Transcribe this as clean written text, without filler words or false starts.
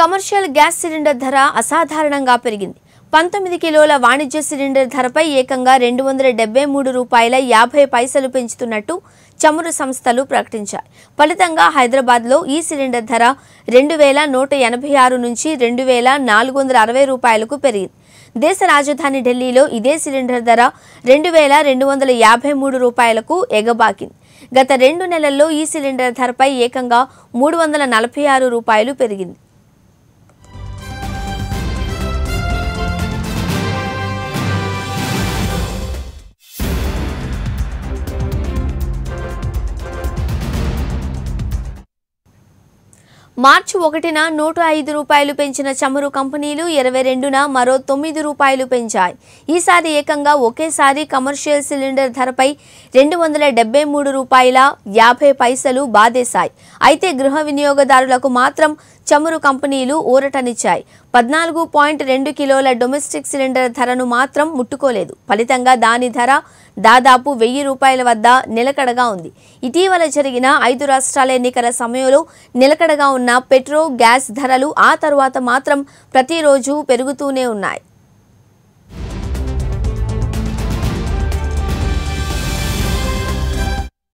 Commercial gas cylinder ధర అసాధారణంగా పెరిగింది. 19 కిలోల వాణిజ్య సిలిండర్ ధరపై ఏకంగా 273 రూపాయల 50 పైసలు పెంచుతున్నట్టు చమురు సంస్థలు ప్రకటించాయి. ఫలితంగా హైదరాబాద్ లో ఈ సిలిండర్ ధర 2186 నుంచి 2460 రూపాయలకు పెరిగింది. దేశ రాజధాని ఢిల్లీలో ఇదే సిలిండర్ ధర 2253 రూపాయలకు ఎగబాకింది. గత 2 నెలల్లో ఈ సిలిండర్ ధరపై ఏకంగా 346 రూపాయలు పెరిగింది. మార్చి 1న 105 రూపాయలు పెంచిన చమురు కంపెనీలు 22న మరో 9 రూపాయలు పెంచాయి. ఈసారి ఏకంగా ఒకేసారి కమర్షియల్ సిలిండర్ ధరపై 273 రూపాయల 50 పైసలు బాదేశాయి. అయితే గృహ వినియోగదారులకు మాత్రం చమురు కంపెనీలు ఊరటనిచ్చాయి. 14.2 కిలోల డొమెస్టిక్ సిలిండర్ ధరను మాత్రం ముట్టుకోలేదు. ఫలితంగా దాని ధర దాదాపు 1000 రూపాయల వద్ద నిలకడగా ఉంది. ఇటీవల జరిగిన 5 రాష్ట్రాల ఎన్నికల సమయంలో నిలకడగా ఉన్న పెట్రో గ్యాస్ ధరలు ఆ తర్వాత మాత్రం ప్రతిరోజు పెరుగుతూనే ఉన్నాయి.